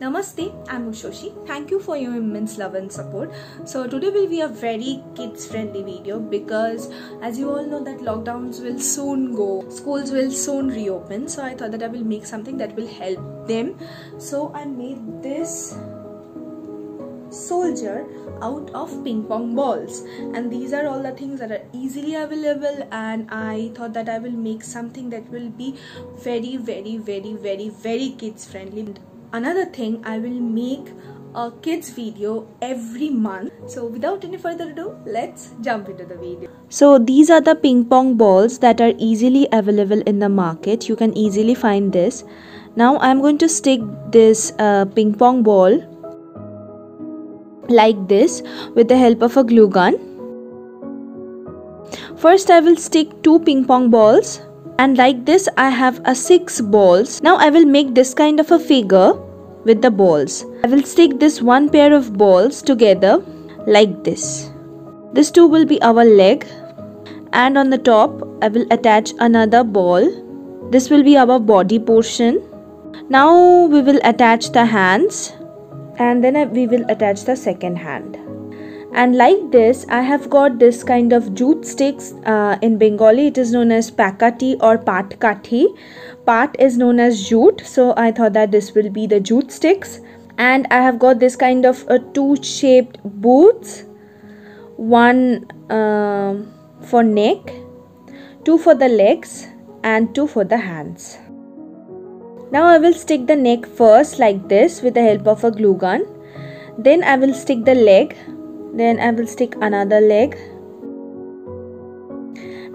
Namaste, I'm Ushoshi. Thank you for your immense love and support. So today will be a very kids friendly video because as you all know that lockdowns will soon go. Schools will soon reopen. So I thought that I will make something that will help them. So I made this soldier out of ping pong balls, and these are all the things that are easily available, and I thought that I will make something that will be very kids friendly. Another thing, I will make a kids video every month. So without any further ado, let's jump into the video. So these are the ping pong balls that are easily available in the market. You can easily find this. Now I'm going to stick this ping pong ball like this with the help of a glue gun. First I will stick 2 ping pong balls, and like this I have a 6 balls. Now I will make this kind of a figure with the balls. I will stick this one pair of balls together like this. This two will be our leg, and on the top I will attach another ball. This will be our body portion. Now we will attach the hands, and then we will attach the second hand. And like this, I have got this kind of jute sticks. In Bengali it is known as pakati or pat kathi. Pat is known as jute, so I thought that this will be the jute sticks. And I have got this kind of two shaped boots, one for neck, two for the legs and two for the hands. Now I will stick the neck first like this with the help of a glue gun. Then I will stick the leg. Then I will stick another leg.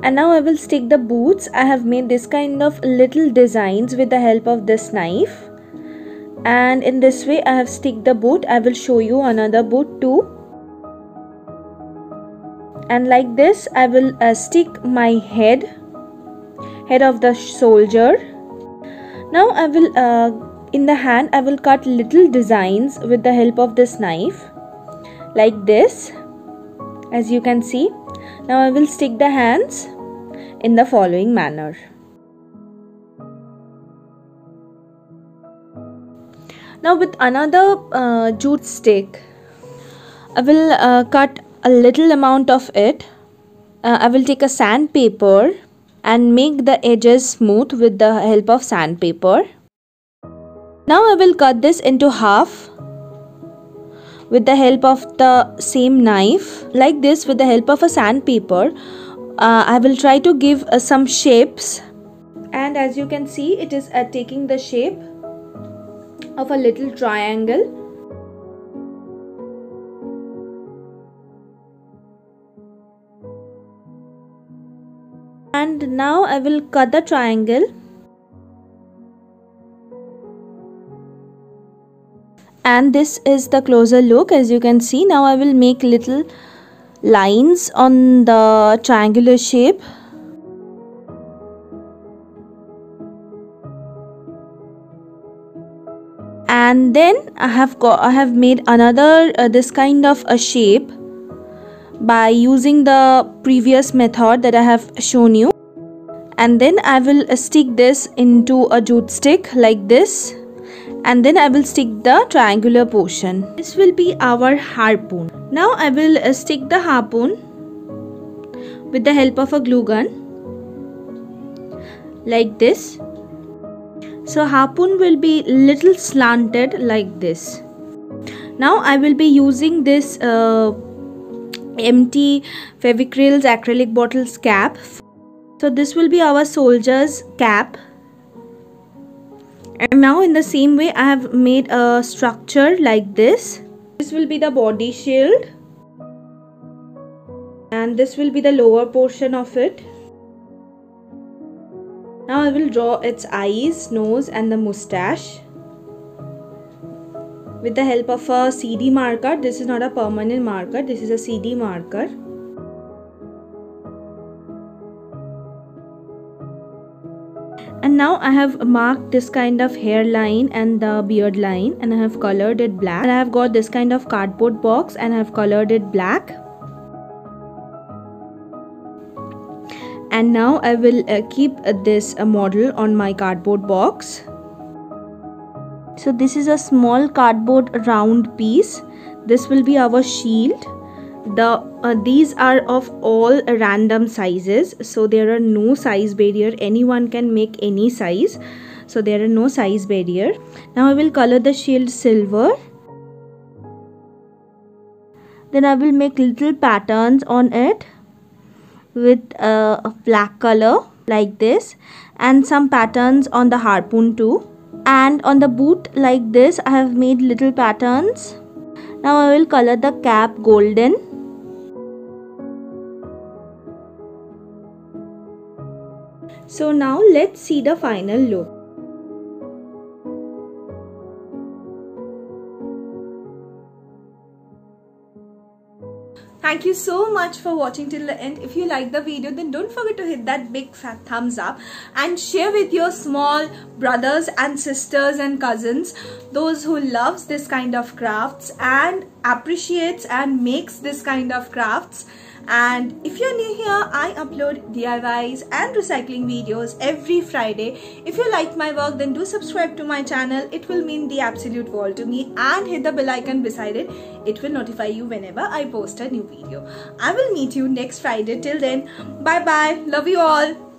And now I will stick the boots. I have made this kind of little designs with the help of this knife. And in this way I have stick the boot. I will show you another boot too. And like this I will stick my head of the soldier. Now I will, in the hand, I will cut little designs with the help of this knife, like this, as you can see. Now I will stick the hands in the following manner. Now with another jute stick, I will cut a little amount of it. I will take a sandpaper and make the edges smooth with the help of sandpaper. Now I will cut this into half with the help of the same knife. Like this, with the help of a sandpaper, I will try to give some shapes. And as you can see, it is taking the shape of a little triangle. And now I will cut the triangle, and this is the closer look, as you can see. Now I will make little lines on the triangular shape. And then I have made another this kind of a shape by using the previous method that I have shown you. And then I will stick this into a jute stick like this, and then I will stick the triangular portion. This will be our harpoon. Now I will stick the harpoon with the help of a glue gun like this. So harpoon will be little slanted like this. Now I will be using this empty Fevicryls acrylic bottles cap. So this will be our soldier's cap. And now in the same way I have made a structure like this. This will be the body shield, and this will be the lower portion of it. Now I will draw its eyes, nose and the mustache with the help of a CD marker. This is not a permanent marker, this is a CD marker. And now I have marked this kind of hairline and the beard line, and I have colored it black. And I have got this kind of cardboard box, and I have colored it black. And now I will keep this model on my cardboard box. So this is a small cardboard round piece. This will be our shield. These are of all random sizes, so there are no size barrier. Anyone can make any size, so there are no size barrier. Now I will color the shield silver. Then I will make little patterns on it with a black color like this, and some patterns on the harpoon too, and on the boot like this I have made little patterns. Now I will color the cap golden. So now let's see the final look. Thank you so much for watching till the end. If you like the video, then don't forget to hit that big fat thumbs up and share with your small brothers and sisters and cousins, those who loves this kind of crafts and appreciates and makes this kind of crafts. And if you're new here, I upload DIYs and recycling videos every Friday. If you like my work, then do subscribe to my channel. It will mean the absolute world to me, and hit the bell icon beside it. It will notify you whenever I post a new video. I will meet you next Friday. Till then, bye bye. Love you all.